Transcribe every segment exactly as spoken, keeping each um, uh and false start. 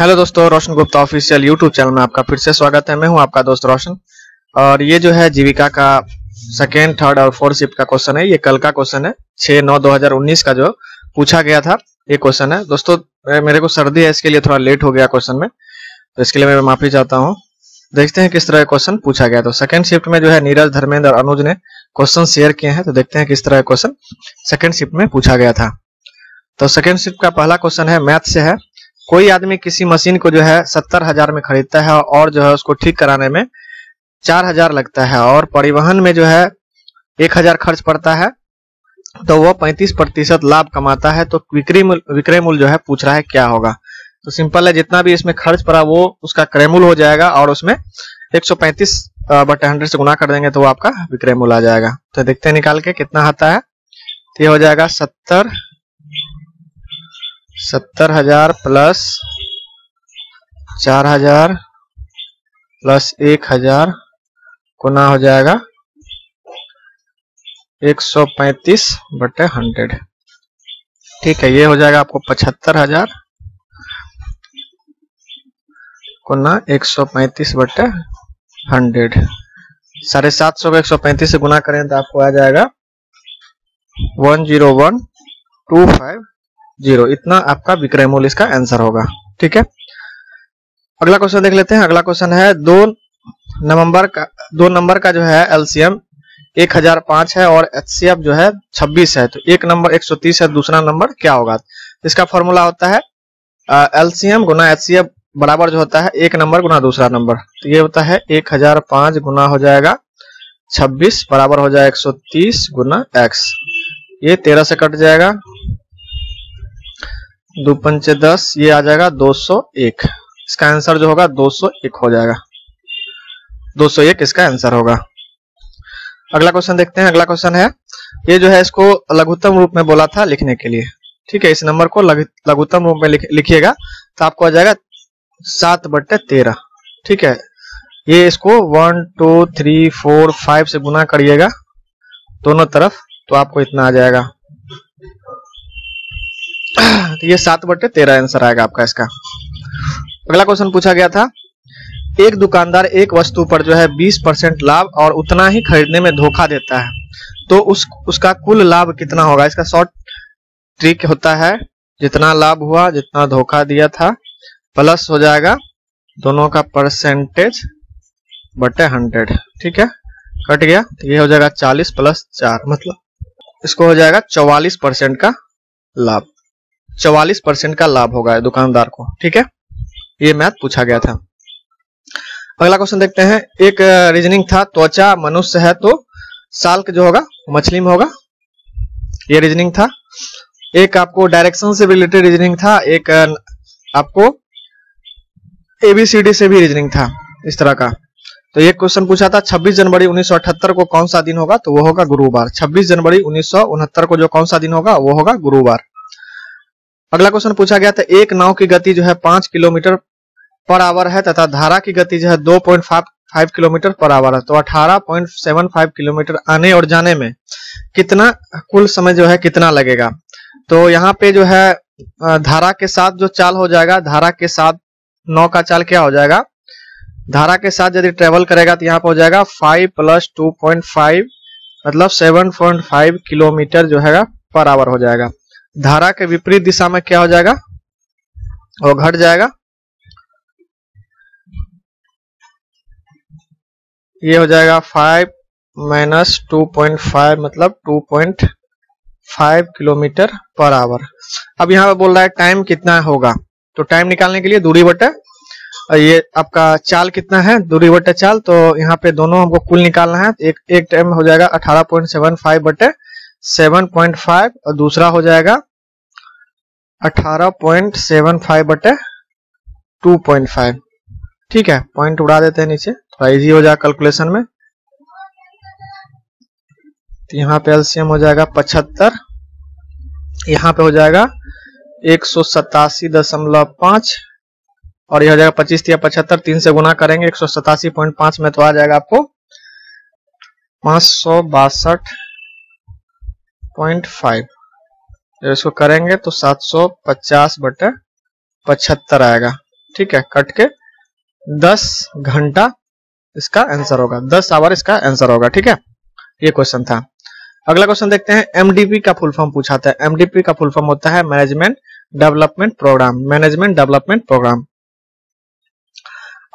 Hello दोस्तों, Roshan Gupta official YouTube channel में आपका फिर से स्वागत है। मैं हूं आपका दोस्त रोशन, और ये जो है जीविका का सेकेंड, थर्ड और फोर्थ शिफ्ट का क्वेश्चन है। ये कल का क्वेश्चन है, छह नौ दो हज़ार उन्नीस का जो पूछा गया था ये क्वेश्चन है। दोस्तों मेरे को सर्दी है, इसके लिए थोड़ा लेट हो गया क्वेश्चन में, तो इसके लिए मैं माफी चाहता हूँ। देखते हैं किस तरह क्वेश्चन पूछा गया। तो सेकेंड शिफ्ट में जो है नीरज धर्मेंद्र अनुज ने क्वेश्चन शेयर किए हैं, तो देखते हैं किस तरह क्वेश्चन सेकेंड शिफ्ट में पूछा गया था। तो सेकेंड शिफ्ट का पहला क्वेश्चन है, मैथ से है। कोई आदमी किसी मशीन को जो है सत्तर हजार में खरीदता है और जो है उसको ठीक कराने में चार हजार लगता है और परिवहन में जो है एक हजार खर्च पड़ता है, तो वो पैंतीस प्रतिशत लाभ कमाता है। तो विक्रय मूल्य विक्रय मूल्य जो है पूछ रहा है क्या होगा। तो सिंपल है, जितना भी इसमें खर्च पड़ा वो उसका क्रय मूल्य हो जाएगा और उसमें एक सौ पैंतीस बटे हंड्रेड से गुना कर देंगे तो वो आपका विक्रय मूल्य आ जाएगा। तो देखते हैं निकाल के कितना आता है। तो ये हो जाएगा सत्तर सत्तर हजार प्लस चार हजार प्लस एक हजार गुना हो जाएगा एक सौ पैंतीस बटे हंड्रेड। ठीक है, ये हो जाएगा आपको पचहत्तर हजार गुना एक सौ पैंतीस बटे हंड्रेड। साढ़े सात सौ को एक सौ पैंतीस से गुना करें तो आपको आ जाएगा one zero one two five zero. इतना आपका विक्रय मूल्य इसका आंसर होगा। ठीक है, अगला क्वेश्चन देख लेते हैं। अगला क्वेश्चन है, दो नवंबर का दो नंबर का जो है एलसीएम एक हजार पांच है और एचसीएफ जो है छब्बीस है, तो एक नंबर एक सौ तीस है, दूसरा नंबर क्या होगा। इसका फॉर्मूला होता है एलसीएम गुना एचसीएफ बराबर जो होता है एक नंबर गुना दूसरा नंबर। तो ये होता है एक हजार पांच गुना हो जाएगा छब्बीस बराबर हो जाएगा एक सौ तीस गुना एक्स। ये तेरह से कट जाएगा, दो पंचे दस, ये आ जाएगा दो सौ एक। इसका आंसर जो होगा दो सौ एक हो जाएगा, दो सौ एक इसका आंसर होगा। अगला क्वेश्चन देखते हैं। अगला क्वेश्चन है, ये जो है इसको लघुत्तम रूप में बोला था लिखने के लिए। ठीक है, इस नंबर को लघुत्तम रूप में लिख, लिखिएगा तो आपको आ जाएगा सात बट्टे तेरह। ठीक है, ये इसको one two three four five से गुना करिएगा दोनों तरफ, तो आपको इतना आ जाएगा। तो ये सात बट्टे तेरह आंसर आएगा आपका इसका। अगला क्वेश्चन पूछा गया था, एक दुकानदार एक वस्तु पर जो है बीस परसेंट लाभ और उतना ही खरीदने में धोखा देता है, तो उस उसका कुल लाभ कितना होगा। इसका शॉर्ट ट्रिक होता है, जितना लाभ हुआ जितना धोखा दिया था प्लस हो जाएगा दोनों का परसेंटेज बटे हंड्रेड। ठीक है, कट गया। ये हो जाएगा चालीस प्लस चार, मतलब इसको हो जाएगा चौवालीस परसेंट का लाभ, चौवालीस परसेंट का लाभ होगा दुकानदार को। ठीक है, ये मैथ पूछा गया था। अगला क्वेश्चन देखते हैं। एक रीजनिंग था, त्वचा मनुष्य है तो साल्क जो होगा मछली में होगा, ये रीजनिंग था। एक आपको डायरेक्शन से रिलेटेड रीजनिंग था, एक आपको एबीसीडी से भी रीजनिंग था इस तरह का। तो एक क्वेश्चन पूछा था, छब्बीस जनवरी उन्नीस सौ अठहत्तर को कौन सा दिन होगा, तो वो होगा गुरुवार। छब्बीस जनवरी उन्नीस सौ उनहत्तर को जो कौन सा दिन होगा वो होगा गुरुवार। अगला क्वेश्चन पूछा गया था, एक नाव की गति जो है पांच किलोमीटर पर आवर है तथा धारा की गति जो है दो point five kilometre per hour है, तो अठारह पॉइंट सेवन फाइव किलोमीटर आने और जाने में कितना कुल समय जो है कितना लगेगा। तो यहाँ पे जो है धारा के साथ जो चाल हो जाएगा, धारा के साथ नौ का चाल क्या हो जाएगा, धारा के साथ यदि ट्रेवल करेगा तो यहाँ पे हो जाएगा five plus two point five मतलब सेवन पॉइंट फाइव किलोमीटर जो है पर आवर हो जाएगा। धारा के विपरीत दिशा में क्या हो जाएगा, वो घट जाएगा, ये हो जाएगा five minus two point five मतलब two point five kilometre per hour. अब यहाँ पे बोल रहा है टाइम कितना होगा, तो टाइम निकालने के लिए दूरी बटे ये आपका चाल कितना है, दूरी बटे चाल, तो यहाँ पे दोनों हमको कुल निकालना है। एक एक टाइम हो जाएगा अठारह पॉइंट सेवन फाइव बटे सेवन पॉइंट फाइव और दूसरा हो जाएगा अठारह पॉइंट सेवन फाइव बटे टू पॉइंट फाइव। ठीक है, पॉइंट उड़ा देते हैं नीचे, थोड़ा इजी हो जाएगा कैलकुलेशन में। तो यहाँ पे एलसीएम हो जाएगा पचहत्तर, यहाँ पे हो जाएगा एक सौ सतासी दशमलव पांच और ये हो जाएगा पच्चीस या पचहत्तर, तीन से गुना करेंगे एक सौ सतासी पॉइंट पांच में, तो आ जाएगा आपको पांच सौ बासठ पॉइंट फाइव। इसको करेंगे तो सात सौ पचास बटे पचहत्तर आएगा। ठीक है, कट के दस घंटा इसका आंसर होगा, दस आवर इसका आंसर होगा। ठीक है, ये क्वेश्चन था। अगला क्वेश्चन देखते हैं, एमडीपी का फुल फॉर्म पूछा था। एमडीपी का फुल फॉर्म होता है management development programme, management development programme.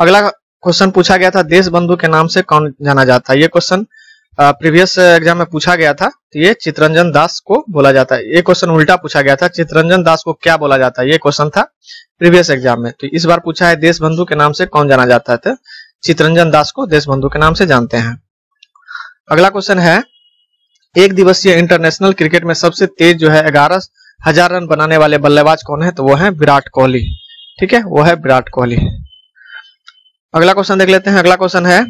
अगला क्वेश्चन पूछा गया था, देश बंधु के नाम से कौन जाना जाता है। ये क्वेश्चन प्रीवियस एग्जाम में पूछा गया था, तो ये चित्रंजन दास को बोला जाता है। ये क्वेश्चन उल्टा पूछा गया था, चित्रंजन दास को क्या बोला जाता है, ये क्वेश्चन था प्रीवियस एग्जाम में। तो इस बार पूछा है देश बंधु के नाम से कौन जाना जाता है, तो चित्रंजन दास को देश बंधु के नाम से जानते हैं। अगला क्वेश्चन है, एक दिवसीय इंटरनेशनल क्रिकेट में सबसे तेज जो है ग्यारह हजार रन बनाने वाले बल्लेबाज कौन है, तो वो है विराट कोहली। ठीक है, वो है विराट कोहली। अगला क्वेश्चन देख लेते हैं। अगला क्वेश्चन है,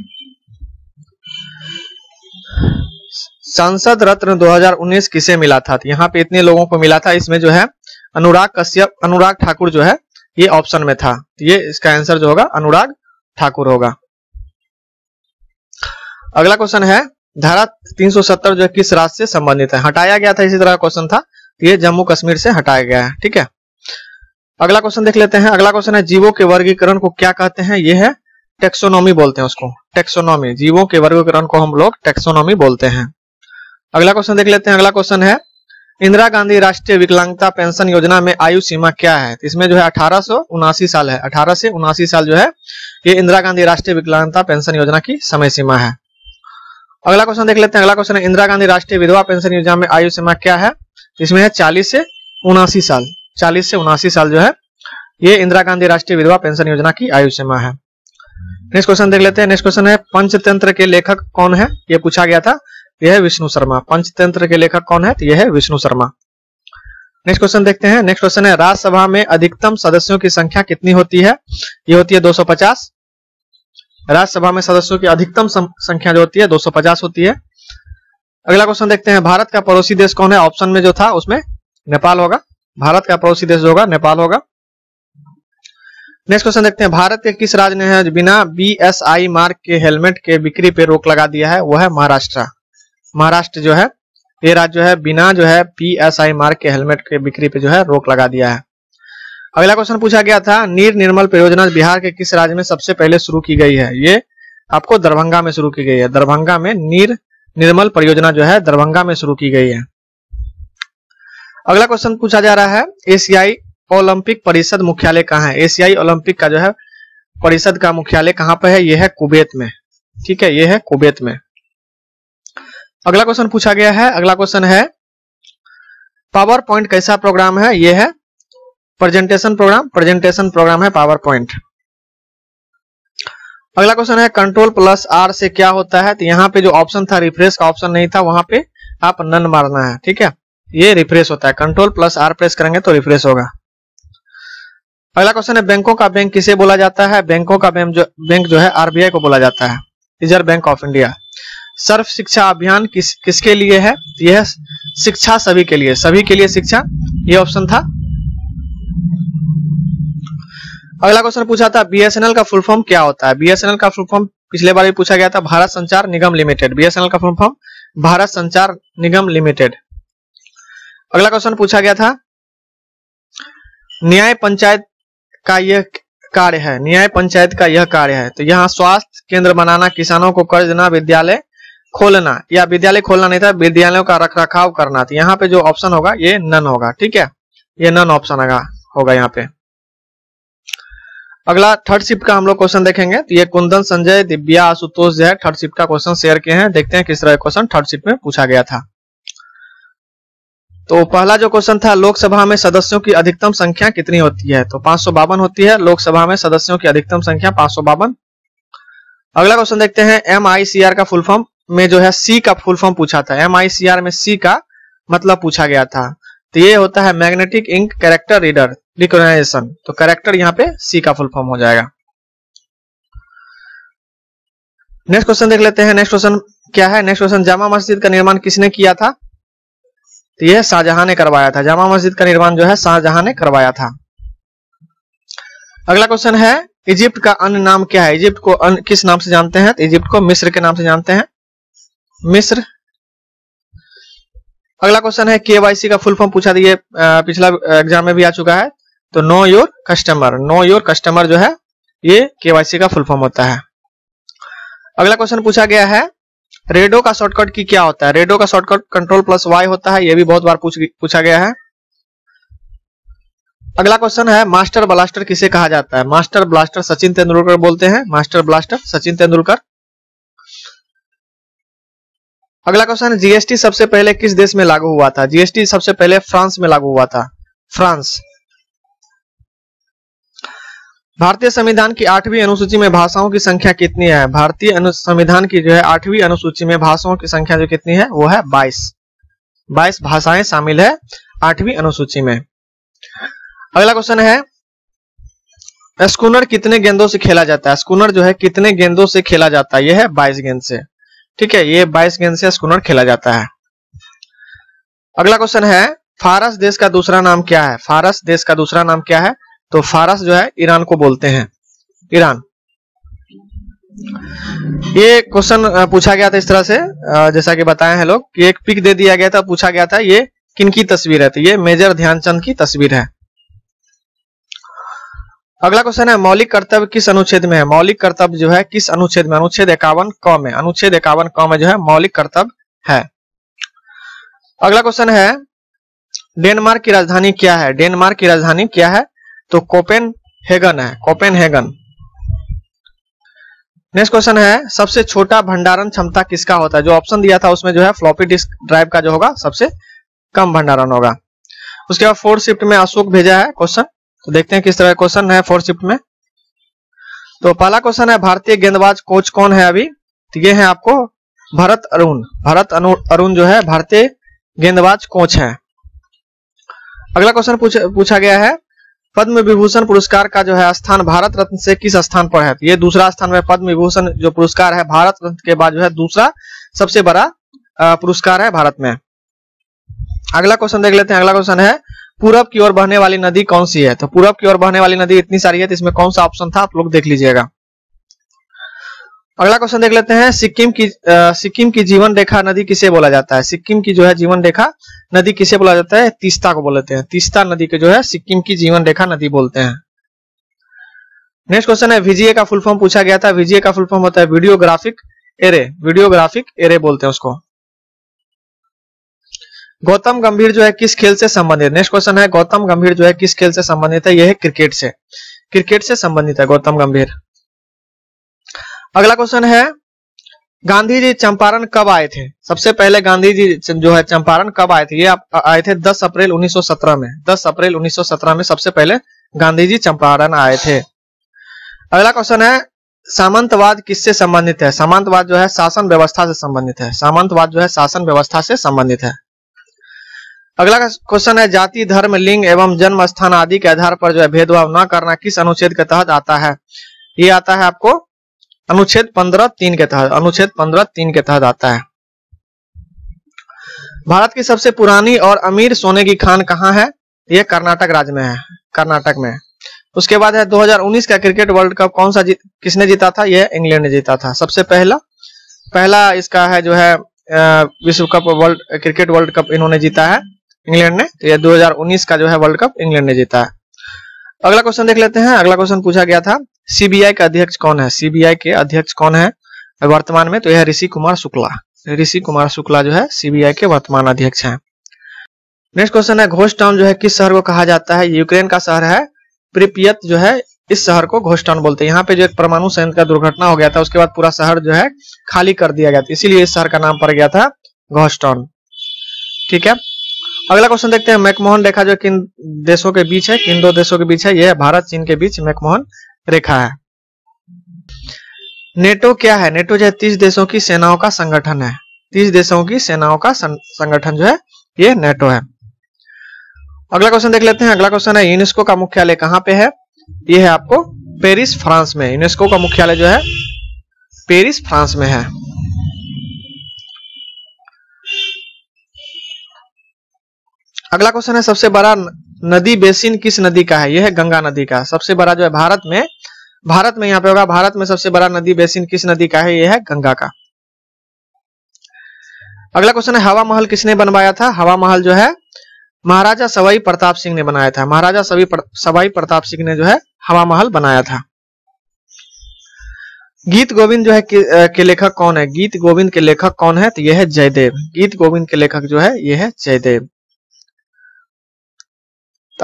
सांसद रत्न दो हजार उन्नीस किसे मिला था। यहाँ पे इतने लोगों को मिला था, इसमें जो है अनुराग कश्यप, अनुराग ठाकुर जो है ये ऑप्शन में था, ये इसका आंसर जो होगा अनुराग ठाकुर होगा। अगला क्वेश्चन है, धारा तीन सौ सत्तर जो है किस राज्य से संबंधित है, हटाया गया था, इसी तरह क्वेश्चन था, ये जम्मू कश्मीर से हटाया गया है। ठीक है, अगला क्वेश्चन देख लेते हैं। अगला क्वेश्चन है, जीवों के वर्गीकरण को क्या कहते हैं, ये है टैक्सोनॉमी बोलते हैं उसको, टैक्सोनॉमी। जीवों के वर्गीकरण को हम लोग टैक्सोनॉमी बोलते हैं। अगला क्वेश्चन देख लेते हैं। अगला क्वेश्चन है, इंदिरा गांधी राष्ट्रीय विकलांगता पेंशन योजना में आयु सीमा क्या है, इसमें जो है अठारह सौ उनासी साल है, अठारह से उनासी साल जो है ये इंदिरा गांधी राष्ट्रीय विकलांगता पेंशन योजना की समय सीमा है। अगला क्वेश्चन देख लेते हैं। अगला क्वेश्चन है, इंदिरा गांधी राष्ट्रीय विधवा पेंशन योजना में आयु सीमा क्या है, इसमें है चालीस से उनासी साल, चालीस से उनासी साल जो है ये इंदिरा गांधी राष्ट्रीय विधवा पेंशन योजना की आयु सीमा है। नेक्स्ट क्वेश्चन देख लेते हैं। नेक्स्ट क्वेश्चन है, पंचतंत्र के लेखक कौन है, ये पूछा गया था, यह है विष्णु शर्मा। पंचतंत्र के लेखक कौन है, तो यह है विष्णु शर्मा। नेक्स्ट क्वेश्चन देखते हैं। नेक्स्ट क्वेश्चन है, राज्यसभा में अधिकतम सदस्यों की संख्या कितनी होती है, ये होती है दो सौ पचास। राज्यसभा में सदस्यों की अधिकतम संख्या जो होती है दो सौ पचास होती है। अगला क्वेश्चन देखते हैं, भारत का पड़ोसी देश कौन है, ऑप्शन में जो था उसमें नेपाल होगा, भारत का पड़ोसी देश जो होगा नेपाल होगा। नेक्स्ट क्वेश्चन देखते हैं, भारत के किस राज्य ने है बिना बी एस आई मार्क के हेलमेट के बिक्री पे रोक लगा दिया है, वो है महाराष्ट्र। महाराष्ट्र जो है ये राज्य जो है बिना जो है बी एस आई मार्क के हेलमेट के बिक्री पे जो है रोक लगा दिया है। अगला क्वेश्चन पूछा गया था, नीर निर्मल परियोजना बिहार के किस राज्य में सबसे पहले शुरू की गई है, ये आपको दरभंगा में शुरू की गई है, दरभंगा में नीर निर्मल परियोजना जो है दरभंगा में शुरू की गई है। अगला क्वेश्चन पूछा जा रहा है, एशियाई ओलंपिक परिषद मुख्यालय कहाँ है, एशियाई ओलंपिक का जो है परिषद का मुख्यालय कहाँ पर है, यह है कुवैत में। ठीक है, यह है कुवैत में। अगला क्वेश्चन पूछा गया है। अगला क्वेश्चन है, पावर पॉइंट कैसा प्रोग्राम है, यह है प्रेजेंटेशन प्रोग्राम, प्रेजेंटेशन प्रोग्राम है पावर पॉइंट। अगला क्वेश्चन है, कंट्रोल प्लस आर से क्या होता है, तो यहाँ पे जो ऑप्शन था रिफ्रेश का ऑप्शन नहीं था, वहां पे आप नन मारना है। ठीक है, ये रिफ्रेश होता है, कंट्रोल प्लस आर प्रेस करेंगे तो रिफ्रेश होगा। अगला क्वेश्चन है, बैंकों का बैंक किसे बोला जाता है, बैंकों का बैंक जो बैंक जो है आर बी आई को बोला जाता है, रिजर्व बैंक ऑफ इंडिया। सर्व शिक्षा अभियान किस किसके लिए है, यह शिक्षा सभी के लिए, सभी के लिए शिक्षा, ये ऑप्शन था। अगला क्वेश्चन पूछा था, बी एस एन एल का फुल फॉर्म क्या होता है, बी एस एन एल का फुल फॉर्म पिछले बार भी पूछा गया था, Bharat Sanchar Nigam Limited, B S N L का full form Bharat Sanchar Nigam limited. अगला क्वेश्चन पूछा गया था, न्याय पंचायत का यह कार्य है, न्याय पंचायत का यह कार्य है, तो यहाँ स्वास्थ्य केंद्र बनाना, किसानों को कर्ज देना, विद्यालय खोलना, या विद्यालय खोलना नहीं था, विद्यालयों का रख रखाव करना, तो यहाँ पे जो ऑप्शन होगा ये नन होगा। ठीक है, ये नन ऑप्शन होगा यहाँ पे। अगला थर्ड शिफ्ट का हम लोग क्वेश्चन देखेंगे, तो ये कुंदन संजय दिव्या आशुतोष जो है थर्ड शिफ्ट का क्वेश्चन शेयर किए हैं, देखते हैं किस तरह क्वेश्चन थर्ड शिफ्ट में पूछा गया था। तो पहला जो क्वेश्चन था, लोकसभा में सदस्यों की अधिकतम संख्या कितनी होती है, तो पांच सौ बावन होती है, लोकसभा में सदस्यों की अधिकतम संख्या पांच सौ बावन। अगला क्वेश्चन देखते हैं, एम आई सी आर का फुल फॉर्म में जो है सी का फुल फॉर्म पूछा था, एम आई सी आर में सी का मतलब पूछा गया था, तो ये होता है magnetic ink character reader recognisation, तो कैरेक्टर यहाँ पे सी का फुल फॉर्म हो जाएगा। नेक्स्ट क्वेश्चन देख लेते हैं। नेक्स्ट क्वेश्चन क्या है, नेक्स्ट क्वेश्चन, जामा मस्जिद का निर्माण किसने किया था, तो यह शाहजहां ने करवाया था, जामा मस्जिद का निर्माण जो है शाहजहां ने करवाया था। अगला क्वेश्चन है, इजिप्ट का अन्य नाम क्या है, इजिप्ट को अन, किस नाम से जानते हैं, तो इजिप्ट को मिस्र के नाम से जानते हैं, मिस्र। अगला क्वेश्चन है, के वाई सी का फुल फॉर्म पूछा, दिए पिछला एग्जाम में भी आ चुका है, तो know your customer, know your customer जो है ये केवाईसी का फुल फॉर्म होता है। अगला क्वेश्चन पूछा गया है रेडो का शॉर्टकट की क्या होता है। रेडो का शॉर्टकट कंट्रोल प्लस वाई होता है, यह भी बहुत बार पूछ, पूछा गया है। अगला क्वेश्चन है मास्टर ब्लास्टर किसे कहा जाता है। मास्टर ब्लास्टर सचिन तेंदुलकर बोलते हैं, मास्टर ब्लास्टर सचिन तेंदुलकर। अगला क्वेश्चन जीएसटी सबसे पहले किस देश में लागू हुआ था। जीएसटी सबसे पहले फ्रांस में लागू हुआ था, फ्रांस। भारतीय संविधान की आठवीं अनुसूची में भाषाओं की संख्या कितनी है। भारतीय संविधान की जो है आठवीं अनुसूची में भाषाओं की संख्या जो कितनी है वो है बाईस। बाईस भाषाएं शामिल है आठवीं अनुसूची में। अगला क्वेश्चन है स्कूनर कितने गेंदों से खेला जाता है। स्कूनर जो है कितने गेंदों से खेला जाता है, यह है बाईस गेंद से, ठीक है, ये बाईस गेंद से स्कूनर खेला जाता है। अगला क्वेश्चन है फारस देश का दूसरा नाम क्या है। फारस देश का दूसरा नाम क्या है, तो फारस जो है ईरान को बोलते हैं, ईरान। ये क्वेश्चन पूछा गया था इस तरह से, जैसा कि बताए हैं लोग, एक पिक दे दिया गया था, पूछा गया था ये किनकी तस्वीर है, तो ये मेजर ध्यानचंद की तस्वीर है। अगला क्वेश्चन है मौलिक कर्तव्य किस अनुच्छेद में है। मौलिक कर्तव्य जो है किस अनुच्छेद में, अनुच्छेद इक्यावन क में, अनुच्छेद इक्यावन क में जो है मौलिक कर्तव्य है। अगला क्वेश्चन है डेनमार्क की राजधानी क्या है। डेनमार्क की राजधानी क्या है, तो कोपेनहेगन है, कोपेनहेगन। नेक्स्ट क्वेश्चन है सबसे छोटा भंडारण क्षमता किसका होता है। जो ऑप्शन दिया था उसमें जो है फ्लॉपी डिस्क ड्राइव का जो होगा सबसे कम भंडारण होगा। उसके बाद फोर्थ शिफ्ट में अशोक भेजा है क्वेश्चन, तो देखते हैं किस तरह क्वेश्चन है फोर्थ शिफ्ट में। तो पहला क्वेश्चन है भारतीय गेंदबाज कोच कौन है अभी, तो ये है आपको भरत अरुण। भरत अरुण जो है भारतीय गेंदबाज कोच है। अगला क्वेश्चन पूछा, पूछा गया है पद्म विभूषण पुरस्कार का जो है स्थान भारत रत्न से किस स्थान पर है। तो ये दूसरा स्थान में पद्म विभूषण जो पुरस्कार है भारत रत्न के बाद जो है दूसरा सबसे बड़ा पुरस्कार है भारत में। अगला क्वेश्चन देख लेते हैं। अगला क्वेश्चन है पूरब की ओर बहने वाली नदी कौन सी है। तो पूरब की ओर बहने वाली नदी इतनी सारी है, तो इसमें कौन सा ऑप्शन था आप लोग देख लीजिएगा। अगला क्वेश्चन देख लेते हैं सिक्किम की आ, सिक्किम की जीवन रेखा नदी किसे बोला जाता है। सिक्किम की जो है जीवन रेखा नदी किसे बोला जाता है, तीस्ता को बोलते हैं। तीस्ता नदी के जो है सिक्किम की जीवन रेखा नदी बोलते हैं। नेक्स्ट क्वेश्चन है वीजीए का फुल फॉर्म पूछा गया था। वीजीए का फुल फॉर्म होता है वीडियोग्राफिक एरे, वीडियोग्राफिक एरे बोलते हैं उसको। गौतम गंभीर जो है किस खेल से संबंधित। नेक्स्ट क्वेश्चन है गौतम गंभीर जो है किस खेल से संबंधित है, यह है क्रिकेट से, क्रिकेट से संबंधित है गौतम गंभीर। अगला क्वेश्चन है गांधी जी चंपारण कब आए थे। सबसे पहले गांधी जी जो है चंपारण कब आए थे, ये आए थे दस अप्रैल उन्नीस सौ सत्रह में। दस अप्रैल उन्नीस सौ सत्रह में सबसे पहले गांधी जी चंपारण आए थे। अगला क्वेश्चन है सामंतवाद किससे संबंधित है। सामंतवाद जो है शासन व्यवस्था से संबंधित है, सामंतवाद जो है शासन व्यवस्था से संबंधित है। अगला क्वेश्चन है जाति धर्म लिंग एवं जन्म स्थान आदि के आधार पर जो है भेदभाव न करना किस अनुच्छेद के तहत आता है। ये आता है आपको अनुच्छेद पंद्रह तीन के तहत, अनुच्छेद पंद्रह तीन के तहत आता है। भारत की सबसे पुरानी और अमीर सोने की खान कहाँ है, ये कर्नाटक राज्य में है, कर्नाटक में। उसके बाद है दो हजार उन्नीस का क्रिकेट वर्ल्ड कप कौन सा जीत, किसने जीता था, यह इंग्लैंड ने जीता था। सबसे पहला पहला इसका है जो है विश्व कप, वर्ल्ड क्रिकेट वर्ल्ड कप इन्होंने जीता है इंग्लैंड ने, तो ये दो हजार उन्नीस का जो है वर्ल्ड कप इंग्लैंड ने जीता है। अगला क्वेश्चन देख लेते हैं। अगला क्वेश्चन पूछा गया था सीबीआई का अध्यक्ष कौन है। सीबीआई के अध्यक्ष कौन है वर्तमान में, तो यह ऋषि कुमार शुक्ला, ऋषि कुमार शुक्ला जो है सीबीआई के वर्तमान अध्यक्ष हैं। नेक्स्ट क्वेश्चन है घोस्ट टाउन जो है किस शहर को कहा जाता है। यूक्रेन का शहर है प्रिपियत, जो है इस शहर को घोस्ट टाउन बोलते हैं। यहाँ पे जो एक परमाणु संयंत्र का दुर्घटना हो गया था, उसके बाद पूरा शहर जो है खाली कर दिया गया था, इसीलिए इस शहर का नाम पड़ गया था घोस्ट टाउन, ठीक है। अगला क्वेश्चन देखते हैं मैकमोहन रेखा जो किन देशों के बीच है, किन दो देशों के बीच है, यह भारत चीन के बीच मैकमोहन रेखा है। नेटो क्या है। नेटो जो है तीस देशों की सेनाओं का संगठन है, तीस देशों की सेनाओं का संगठन जो है ये नेटो है। अगला क्वेश्चन देख लेते हैं। अगला क्वेश्चन है यूनेस्को का मुख्यालय कहाँ पे है, यह है आपको पेरिस फ्रांस में। यूनेस्को का मुख्यालय जो है पेरिस फ्रांस में है। अगला क्वेश्चन है सबसे बड़ा नदी बेसिन किस नदी का है, यह है गंगा नदी का। सबसे बड़ा जो है भारत में, भारत में यहाँ पे होगा, भारत में सबसे बड़ा नदी बेसिन किस नदी का है, यह है गंगा का। अगला क्वेश्चन है हवा महल किसने बनवाया था। हवा महल जो है महाराजा सवाई प्रताप सिंह ने बनाया था। महाराजा सवाई प्रताप सिंह ने जो है हवा महल बनाया था। गीत गोविंद जो है के, के लेखक कौन है? गीत गोविंद के लेखक कौन है? तो यह है जयदेव। गीत गोविंद के लेखक जो है यह है जयदेव।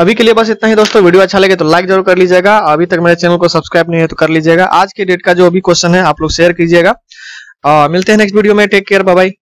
अभी के लिए बस इतना ही दोस्तों। वीडियो अच्छा लगे तो लाइक जरूर कर लीजिएगा। अभी तक मेरे चैनल को सब्सक्राइब नहीं है तो कर लीजिएगा। आज के डेट का जो भी क्वेश्चन है आप लोग शेयर कीजिएगा। मिलते हैं नेक्स्ट वीडियो में। Take care, bye bye.